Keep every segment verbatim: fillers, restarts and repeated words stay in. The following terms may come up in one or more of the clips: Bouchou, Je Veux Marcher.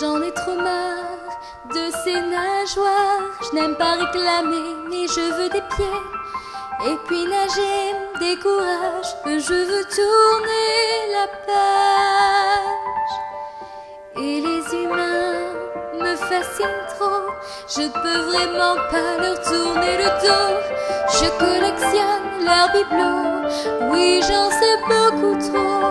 J'en ai trop marre de ces nageoires. Je n'aime pas réclamer, mais je veux des pieds. Et puis nager me décourage. Je veux tourner la page. Et les humains me fascinent trop. Je ne peux vraiment pas leur tourner le dos. Je collectionne leurs bibelots. Oui, j'en sais beaucoup trop.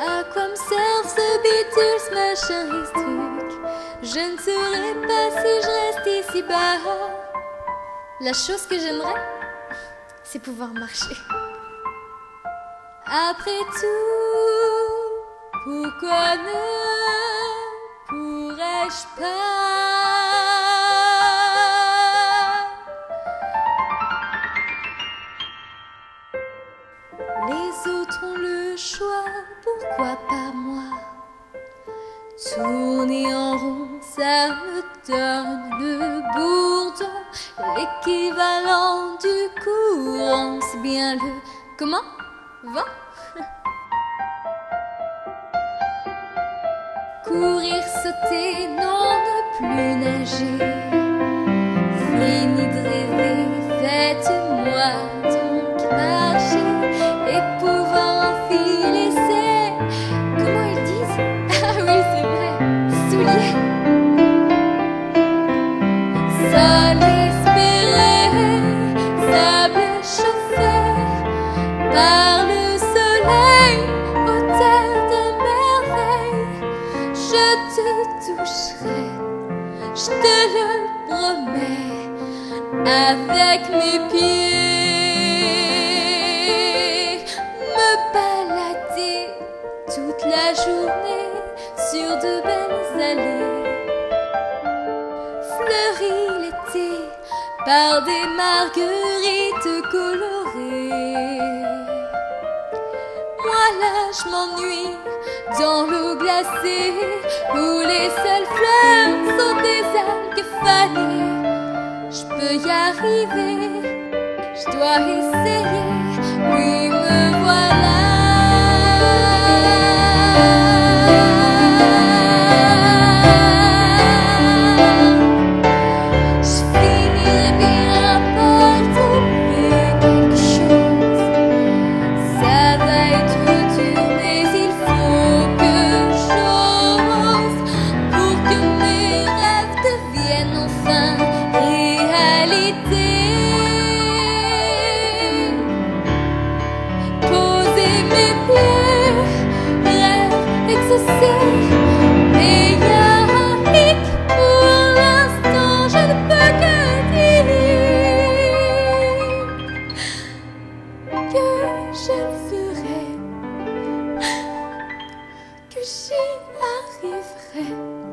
À quoi me servent ce bidule, ce machin et ce truc? Je ne saurais pas si je reste ici bas. La chose que j'aimerais, c'est pouvoir marcher. Après tout, pourquoi ne pourrais-je pas? Les autres ont le choix, pourquoi pas moi? Tourner en rond, ça me donne le bourdon. L'équivalent du courant, c'est bien le... Comment? Vent? Courir, sauter, non, ne plus nager. Fini de rêver, faites-moi donc marcher. Et pouvoir enfiler ses... Comment ils disent? Ah oui, c'est vrai, souliers. Je te le promets, avec mes pieds, me balader toute la journée sur de belles allées, fleuries l'été par des marguerites colorées. Moi là, je m'ennuie dans l'eau glacée où les seules fleurs sont des algues fanées. Je peux y arriver, je dois essayer. Oui, me voilà. Je finirai bien par trouver quelque chose. Ça va être dur, mais il faut que j'ose pour que mes rêves deviennent enfin réalité. Poser mes pieds, rêve exaucé. Que j'y arriverai.